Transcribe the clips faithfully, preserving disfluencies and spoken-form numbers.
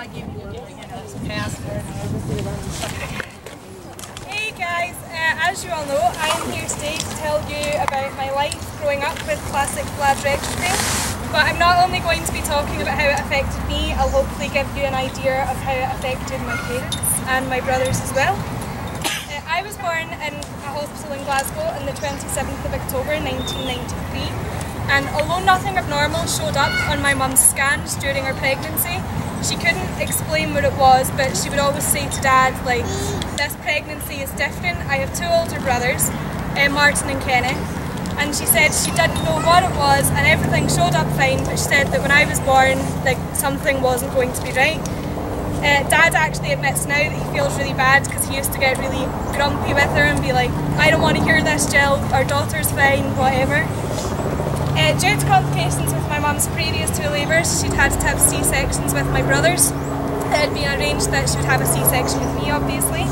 I gave you this password and everything around. Hey guys, uh, as you all know, I'm here today to tell you about my life growing up with classic bladder exstrophy. But I'm not only going to be talking about how it affected me, I'll hopefully give you an idea of how it affected my parents and my brothers as well. Uh, I was born in a hospital in Glasgow on the twenty-seventh of October nineteen ninety-three, and although nothing abnormal showed up on my mum's scans during her pregnancy, she couldn't explain what it was, but she would always say to Dad, like, this pregnancy is different. I have two older brothers, uh, Martin and Kenneth. And she said she didn't know what it was and everything showed up fine, but she said that when I was born, like, something wasn't going to be right. Uh, Dad actually admits now that he feels really bad because he used to get really grumpy with her and be like, I don't want to hear this, Jill, our daughter's fine, whatever. Uh, due to complications with my mum's previous two labours, she'd had to have C-sections with my brothers. It had been arranged that she would have a C-section with me, obviously.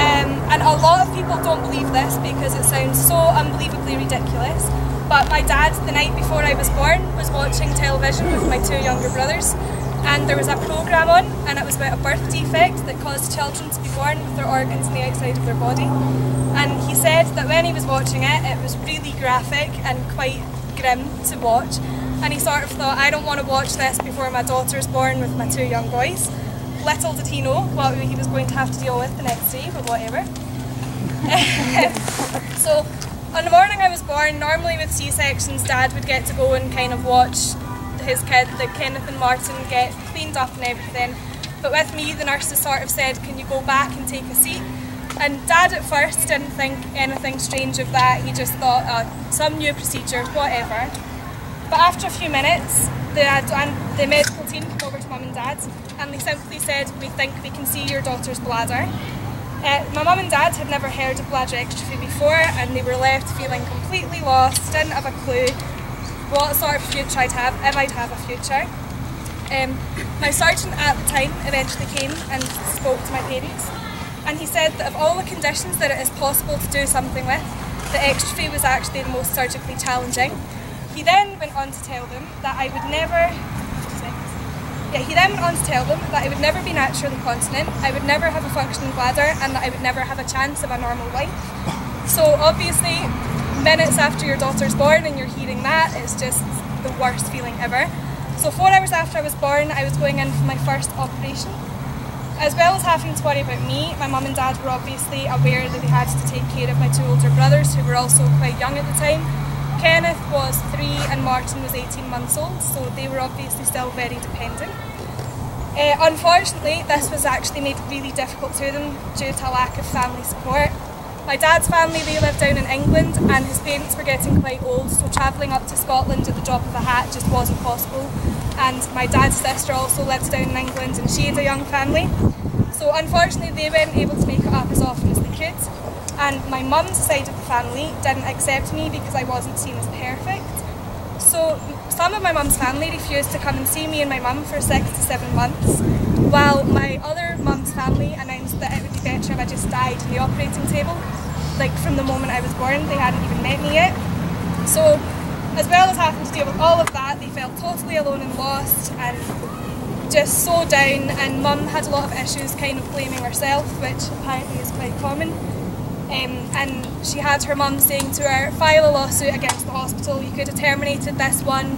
Um, and a lot of people don't believe this because it sounds so unbelievably ridiculous, but my dad, the night before I was born, was watching television with my two younger brothers, and there was a programme on, and it was about a birth defect that caused children to be born with their organs on the outside of their body. And he said that when he was watching it, it was really graphic and quite grim to watch, and he sort of thought, I don't want to watch this before my daughter's born with my two young boys. Little did he know what he was going to have to deal with the next day, but whatever. So, on the morning I was born, normally with C-sections, Dad would get to go and kind of watch his kid, the Kenneth and Martin, get cleaned up and everything. But with me, the nurses sort of said, can you go back and take a seat? And Dad at first didn't think anything strange of that. He just thought, oh, some new procedure, whatever. But after a few minutes, the, and the medical team came over to Mum and Dad, and they simply said, we think we can see your daughter's bladder. Uh, my mum and dad had never heard of bladder exstrophy before, and they were left feeling completely lost, didn't have a clue what sort of future I'd have, if I'd have a future. Um, my surgeon at the time eventually came and spoke to my parents, and he said that of all the conditions that it is possible to do something with, the extrophy was actually the most surgically challenging. He then went on to tell them that I would never Yeah, he then went on to tell them that I would never be naturally continent, I would never have a functioning bladder, and that I would never have a chance of a normal life. So obviously, minutes after your daughter's born and you're hearing that, it's just the worst feeling ever. So four hours after I was born, I was going in for my first operation. As well as having to worry about me, my mum and dad were obviously aware that they had to take care of my two older brothers, who were also quite young at the time. Kenneth was three and Martin was eighteen months old, so they were obviously still very dependent. Uh, unfortunately, this was actually made really difficult to them due to a lack of family support. My dad's family, they lived down in England, and his parents were getting quite old, so travelling up to Scotland at the drop of a hat just wasn't possible. And my dad's sister also lived down in England, and she had a young family. So unfortunately, they weren't able to make it up as often as they could. And my mum's side of the family didn't accept me because I wasn't seen as perfect. So some of my mum's family refused to come and see me and my mum for six to seven months, while my other mum's family announced that it would be better if I just died on the operating table. Like, from the moment I was born, they hadn't even met me yet. So as well as having to deal with all of that, they felt totally alone and lost and just so down, and mum had a lot of issues kind of blaming herself, which apparently is quite common. Um, and she had her mum saying to her, file a lawsuit against the hospital, you could have terminated this one.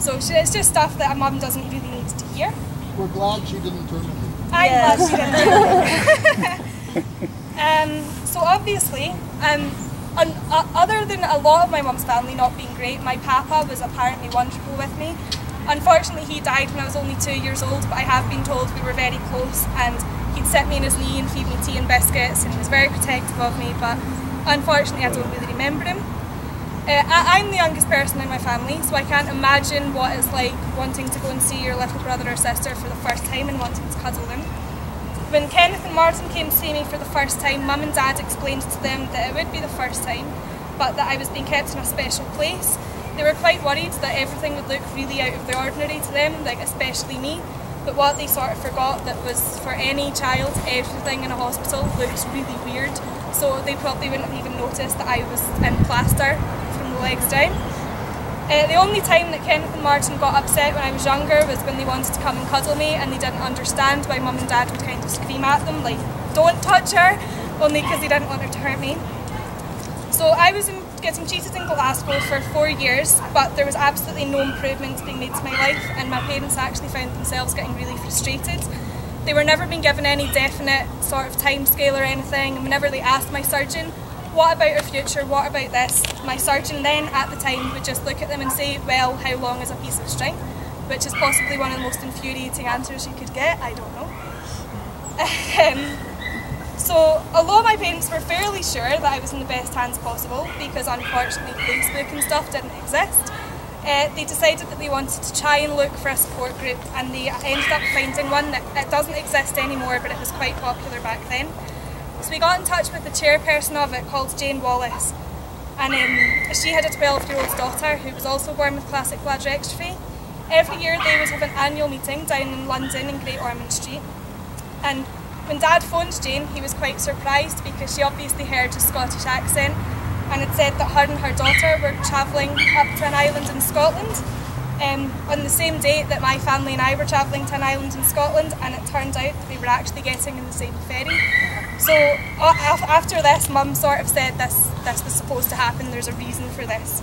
So she, it's just stuff that a mum doesn't really need to hear. We're glad she didn't turn it in. I'm yeah. glad she didn't um, So obviously, um, un, uh, other than a lot of my mum's family not being great, my papa was apparently wonderful with me. Unfortunately, he died when I was only two years old, but I have been told we were very close, and he'd sit me on his knee and feed me tea and biscuits, and he was very protective of me, but unfortunately I don't really remember him. Uh, I, I'm the youngest person in my family, so I can't imagine what it's like wanting to go and see your little brother or sister for the first time and wanting to cuddle them. When Kenneth and Martin came to see me for the first time, Mum and Dad explained to them that it would be the first time, but that I was being kept in a special place. They were quite worried that everything would look really out of the ordinary to them, like especially me. But what they sort of forgot that was for any child, everything in a hospital looks really weird. So they probably wouldn't have even noticed that I was in plaster from the legs down. Uh, the only time that Kenneth and Martin got upset when I was younger was when they wanted to come and cuddle me and they didn't understand why mum and dad would kind of scream at them, like, don't touch her, only because they didn't want her to hurt me. So I was in, getting cheated in Glasgow for four years, but there was absolutely no improvement being made to my life, and my parents actually found themselves getting really frustrated. They were never being given any definite sort of time scale or anything, and whenever they asked my surgeon, what about her future, what about this? My surgeon then, at the time, would just look at them and say, well, how long is a piece of string? Which is possibly one of the most infuriating answers you could get, I don't know. um, so, although my parents were fairly sure that I was in the best hands possible, because unfortunately Facebook and stuff didn't exist, uh, they decided that they wanted to try and look for a support group, and they ended up finding one that, that doesn't exist anymore, but it was quite popular back then. So we got in touch with the chairperson of it, called Jane Wallace, and um, she had a twelve-year-old daughter who was also born with classic bladder exstrophy. Every year they would have an annual meeting down in London in Great Ormond Street, and when Dad phoned Jane he was quite surprised because she obviously heard a Scottish accent and had said that her and her daughter were travelling up to an island in Scotland um, on the same day that my family and I were travelling to an island in Scotland, and it turned out that they were actually getting in the same ferry. So after this, Mum sort of said this, this was supposed to happen, there's a reason for this.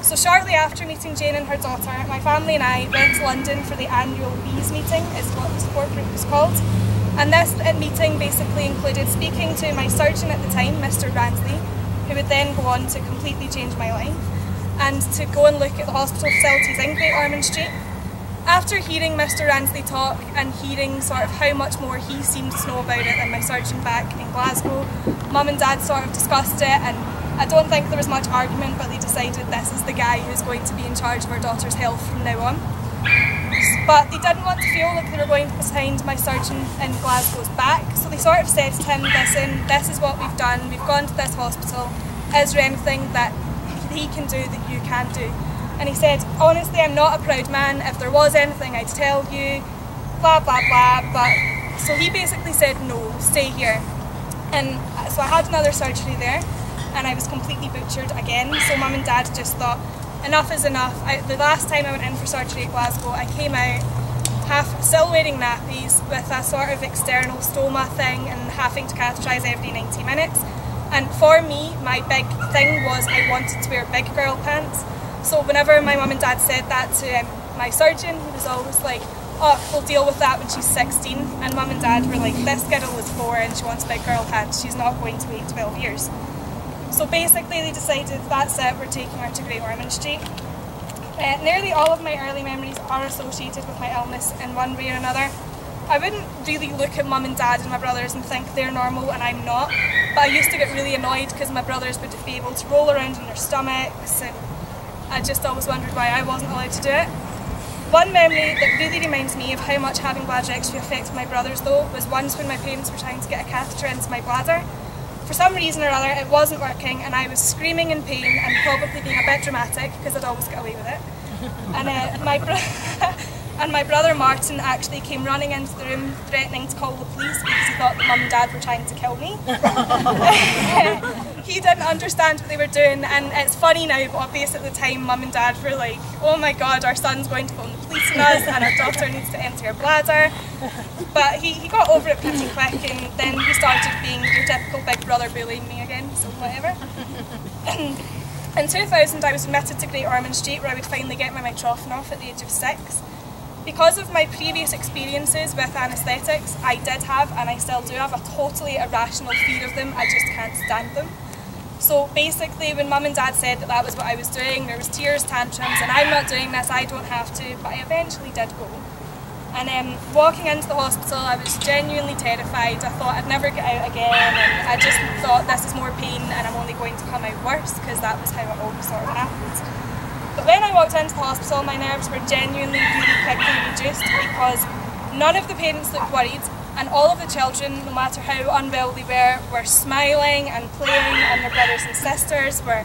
So shortly after meeting Jane and her daughter, my family and I went to London for the annual Bees meeting, is what the support group was called. And this meeting basically included speaking to my surgeon at the time, Mister Ransley, who would then go on to completely change my life, and to go and look at the hospital facilities in Great Ormond Street. After hearing Mister Ransley talk and hearing sort of how much more he seemed to know about it than my surgeon back in Glasgow, Mum and Dad sort of discussed it, and I don't think there was much argument, but they decided this is the guy who's going to be in charge of our daughter's health from now on. But they didn't want to feel like they were going behind my surgeon in Glasgow's back, so they sort of said to him, listen, this is what we've done, we've gone to this hospital, is there anything that he can do that you can't do? And he said, honestly, I'm not a proud man, if there was anything I'd tell you, blah, blah, blah, but... So he basically said, no, stay here. And so I had another surgery there, and I was completely butchered again, so Mum and Dad just thought, enough is enough. I, the last time I went in for surgery at Glasgow, I came out half still wearing nappies with a sort of external stoma thing and having to catheterise every ninety minutes. And for me, my big thing was I wanted to wear big girl pants. So whenever my mum and dad said that to um, my surgeon, he was always like, oh, we'll deal with that when she's sixteen. And mum and dad were like, this girl is four and she wants big girl pants. She's not going to wait twelve years. So basically they decided, that's it, we're taking her to Great Ormond Street. Uh, nearly all of my early memories are associated with my illness in one way or another. I wouldn't really look at mum and dad and my brothers and think they're normal and I'm not. But I used to get really annoyed because my brothers would be able to roll around on their stomachs, and I just always wondered why I wasn't allowed to do it. One memory that really reminds me of how much having bladder extrophy affected my brothers though was once when my parents were trying to get a catheter into my bladder. For some reason or other it wasn't working and I was screaming in pain and probably being a bit dramatic because I'd always get away with it. And, uh, my, bro and my brother Martin actually came running into the room threatening to call the police because he thought that mum and dad were trying to kill me. He didn't understand what they were doing, and it's funny now, but obviously at the time mum and dad were like, oh my god, our son's going to phone the police on us and our daughter needs to empty her bladder. But he, he got over it pretty quick, and then he started being your typical big brother bullying me again, so whatever. In two thousand I was admitted to Great Ormond Street where I would finally get my mitrofanoff at the age of six. Because of my previous experiences with anaesthetics, I did have, and I still do have, a totally irrational fear of them. I just can't stand them. So basically when mum and dad said that that was what I was doing, there was tears, tantrums, and I'm not doing this, I don't have to, but I eventually did go. And um, walking into the hospital I was genuinely terrified, I thought I'd never get out again, and I just thought this is more pain and I'm only going to come out worse, because that was how it all sort of happened. But when I walked into the hospital my nerves were genuinely really quickly reduced because none of the parents looked worried. And all of the children, no matter how unwell they were, were smiling and playing, and their brothers and sisters were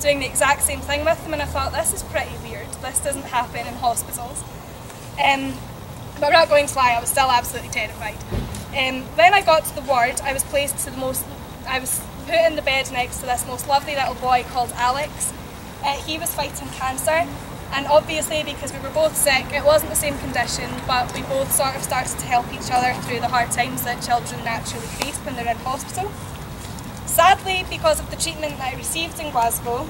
doing the exact same thing with them, and I thought, this is pretty weird, this doesn't happen in hospitals. Um, but we're not going to lie, I was still absolutely terrified. Um, when I got to the ward, I was placed to the most, I was put in the bed next to this most lovely little boy called Alex, Uh, he was fighting cancer, and obviously because we were both sick, it wasn't the same condition, but we both sort of started to help each other through the hard times that children naturally face when they're in hospital. Sadly, because of the treatment that I received in Glasgow,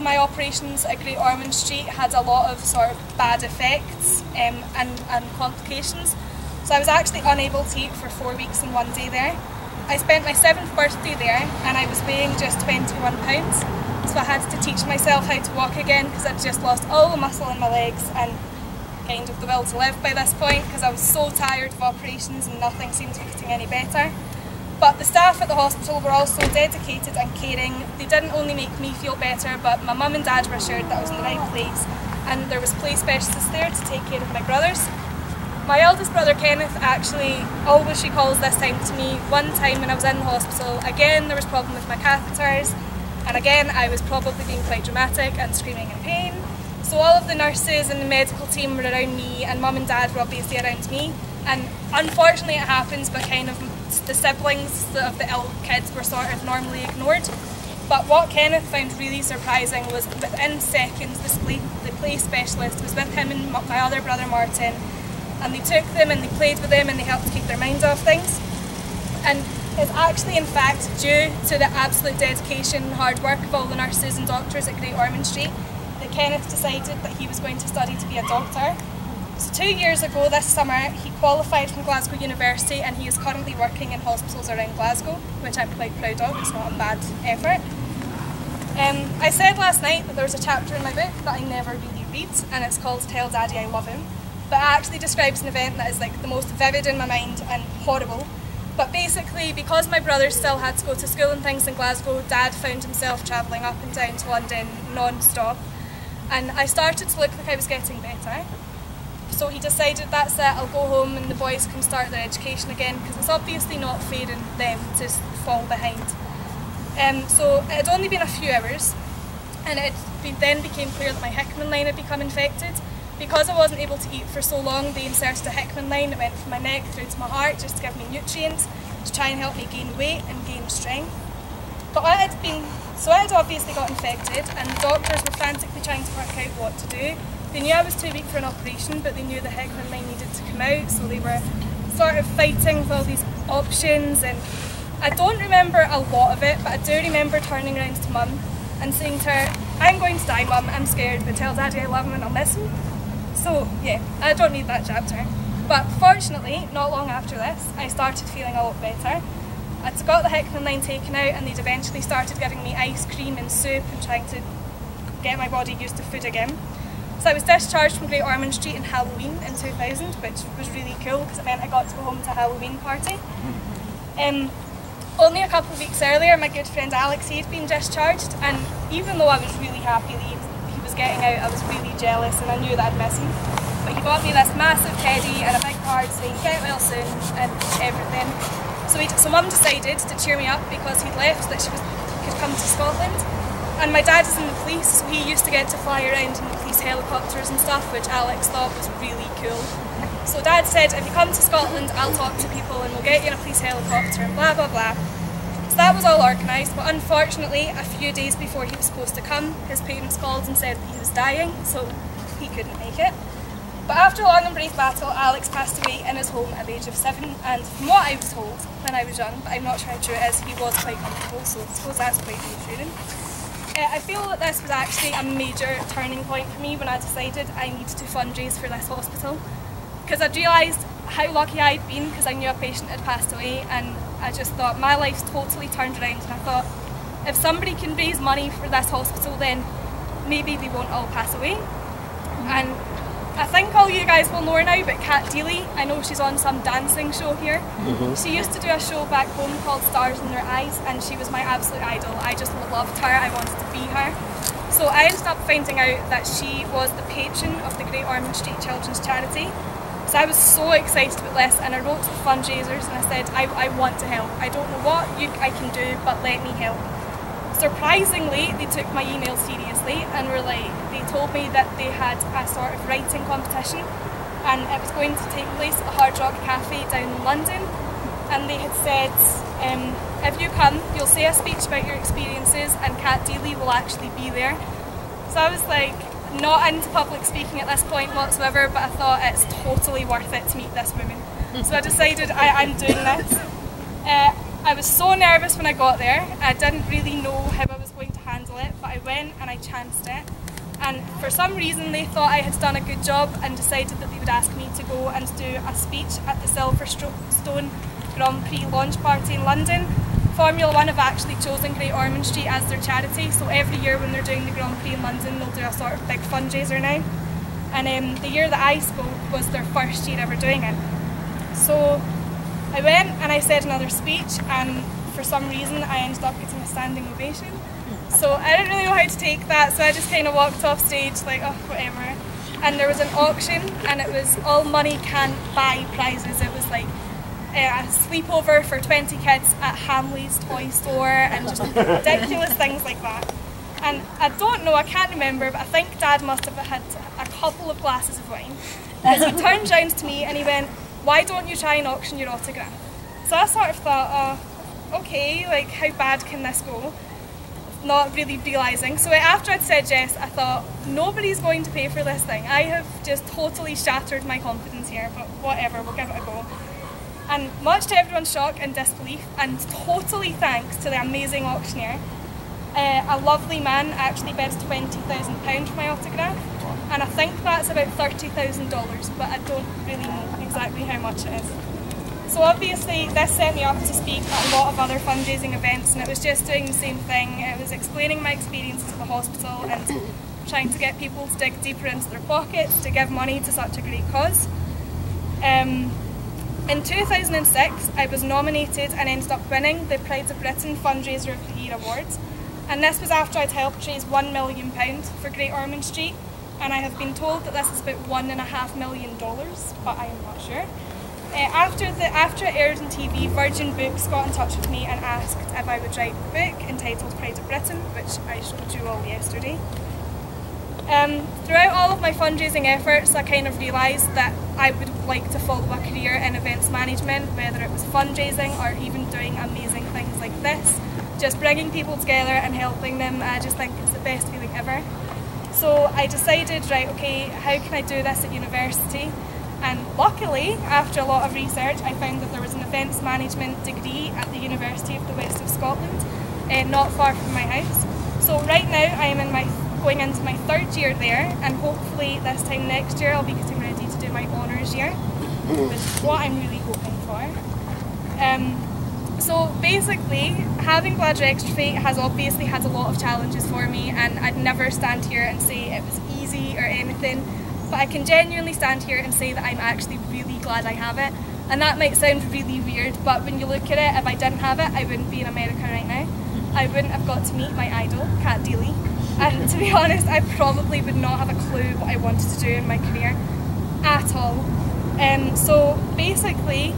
my operations at Great Ormond Street had a lot of sort of bad effects um, and, and complications, so I was actually unable to eat for four weeks and one day there. I spent my seventh birthday there and I was weighing just twenty-one pounds, so I had to teach myself how to walk again because I'd just lost all the muscle in my legs and kind of the will to live by this point because I was so tired of operations and nothing seemed to be getting any better. But the staff at the hospital were also dedicated and caring. They didn't only make me feel better, but my mum and dad were assured that I was in the right place, and there was play specialists there to take care of my brothers. My eldest brother Kenneth actually always recalls this time to me. One time when I was in the hospital, again there was a problem with my catheters, and again I was probably being quite dramatic and screaming in pain. So all of the nurses and the medical team were around me, and mum and dad were obviously around me. And unfortunately it happens, but kind of the siblings of the ill kids were sort of normally ignored. But what Kenneth found really surprising was within seconds the play, the play specialist was with him and my other brother Martin, and they took them and they played with them and they helped keep their minds off things. And it's actually in fact due to the absolute dedication and hard work of all the nurses and doctors at Great Ormond Street that Kenneth decided that he was going to study to be a doctor. So two years ago this summer he qualified from Glasgow University and he is currently working in hospitals around Glasgow, which I'm quite proud of. It's not a bad effort. Um, I said last night that there was a chapter in my book that I never really read, and it's called Tell Daddy I Love Him, but it actually describes an event that is like the most vivid in my mind and horrible. But basically, because my brother still had to go to school and things in Glasgow, Dad found himself travelling up and down to London non-stop, and I started to look like I was getting better. So he decided, that's it, I'll go home and the boys can start their education again, because it's obviously not fair in them to fall behind. Um, so it had only been a few hours, and it then became clear that my Hickman line had become infected. Because I wasn't able to eat for so long, they inserted a Hickman line that went from my neck through to my heart just to give me nutrients to try and help me gain weight and gain strength. But I had been, so I had obviously got infected, and the doctors were frantically trying to work out what to do. They knew I was too weak for an operation, but they knew the Hickman line needed to come out, so they were sort of fighting with all these options. And I don't remember a lot of it, but I do remember turning around to Mum and saying to her, I'm going to die Mum, I'm scared, but tell Daddy I love him and I'll miss him. So yeah, I don't need that chapter. But fortunately, not long after this, I started feeling a lot better. I got the Hickman line taken out, and they'd eventually started giving me ice cream and soup and trying to get my body used to food again. So I was discharged from Great Ormond Street in Halloween in two thousand, which was really cool because it meant I got to go home to a Halloween party. Um, only a couple of weeks earlier, my good friend Alex, he had been discharged, and even though I was really happy that he was getting out, I was really jealous and I knew that I'd miss him. But he got me this massive teddy and a big card saying get well soon and everything. So, so Mum decided to cheer me up because he'd left that she was, could come to Scotland. And my dad is in the police, so he used to get to fly around in the police helicopters and stuff, which Alex thought was really cool. So Dad said, if you come to Scotland I'll talk to people and we'll get you in a police helicopter and blah blah blah. That was all organised, but unfortunately a few days before he was supposed to come, his parents called and said that he was dying, so he couldn't make it. But after a long and brave battle, Alex passed away in his home at the age of seven, and from what I was told when I was young, but I'm not sure how true it is, he was quite comfortable, so I suppose that's quite reassuring. Uh, I feel that this was actually a major turning point for me when I decided I needed to fundraise for this hospital, because I'd realised how lucky I'd been, because I knew a patient had passed away, and I just thought my life's totally turned around, and I thought if somebody can raise money for this hospital then maybe they won't all pass away. And I think all you guys will know her now, but Kat Dealey, I know she's on some dancing show here. Mm-hmm. She used to do a show back home called Stars in Their Eyes, and she was my absolute idol. I just loved her, I wanted to be her. So I ended up finding out that she was the patron of the Great Ormond Street Children's Charity. So I was so excited about this, and I wrote to the fundraisers and I said, I, I want to help. I don't know what you, I can do, but let me help. Surprisingly, they took my email seriously and were like, they told me that they had a sort of writing competition and it was going to take place at Hard Rock Cafe down in London. And they had said, um, if you come, you'll say a speech about your experiences and Kat Dealey will actually be there. So I was like not into public speaking at this point whatsoever, but I thought it's totally worth it to meet this woman. So I decided I, I'm doing this. Uh, I was so nervous when I got there. I didn't really know how I was going to handle it, but I went and I chanced it. And for some reason they thought I had done a good job and decided that they would ask me to go and do a speech at the Silverstone Grand Prix launch party in London. Formula One have actually chosen Great Ormond Street as their charity, so every year when they're doing the Grand Prix in London they'll do a sort of big fundraiser now. And um, the year that I spoke was their first year ever doing it. So I went and I said another speech, and for some reason I ended up getting a standing ovation. So I didn't really know how to take that, so I just kind of walked off stage like, oh, whatever. And there was an auction, and it was all money can't buy prizes. It was like a sleepover for twenty kids at Hamley's toy store and just ridiculous things like that. And I don't know, I can't remember, but I think Dad must have had a couple of glasses of wine. And he turned round to me and he went, why don't you try and auction your autograph? So I sort of thought, oh, okay, like how bad can this go? Not really realising. So after I'd said yes, I thought, nobody's going to pay for this thing. I have just totally shattered my confidence here, but whatever, we'll give it a go. And much to everyone's shock and disbelief, and totally thanks to the amazing auctioneer, uh, a lovely man actually bids twenty thousand pounds for my autograph, and I think that's about thirty thousand dollars, but I don't really know exactly how much it is. So obviously this set me up to speak at a lot of other fundraising events, and it was just doing the same thing. It was explaining my experiences at the hospital and trying to get people to dig deeper into their pockets to give money to such a great cause. Um, In two thousand six, I was nominated and ended up winning the Pride of Britain Fundraiser of the Year Awards, and this was after I'd helped raise one million pounds for Great Ormond Street, and I have been told that this is about one point five million dollars, but I am not sure. Uh, after, the, after it aired on T V, Virgin Books got in touch with me and asked if I would write a book entitled Pride of Britain, which I showed you all yesterday. Um, throughout all of my fundraising efforts, I kind of realised that I would like to follow a career in events management, whether it was fundraising or even doing amazing things like this. Just bringing people together and helping them, I just think it's the best feeling ever. So I decided, right, okay, how can I do this at university? And luckily, after a lot of research, I found that there was an events management degree at the University of the West of Scotland, uh, not far from my house. So right now I am in my going into my third year there, and hopefully this time next year I'll be getting ready to do my honours year, which is what I'm really hoping for. Um, so basically, having bladder exstrophy has obviously had a lot of challenges for me, and I'd never stand here and say it was easy or anything, but I can genuinely stand here and say that I'm actually really glad I have it. And that might sound really weird, but when you look at it, if I didn't have it, I wouldn't be in America right now. I wouldn't have got to meet my idol, Kat Dealey. And to be honest, I probably would not have a clue what I wanted to do in my career at all. Um, so basically,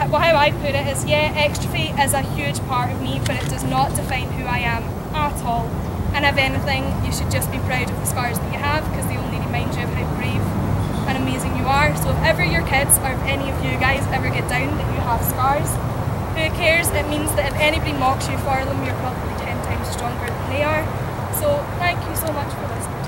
how I put it is, yeah, extrovert is a huge part of me, but it does not define who I am at all. And if anything, you should just be proud of the scars that you have, because they only remind you of how brave and amazing you are. So if ever your kids or if any of you guys ever get down that you have scars, who cares? It means that if anybody mocks you for them, you're probably ten times stronger than they are. So thank you so much for listening.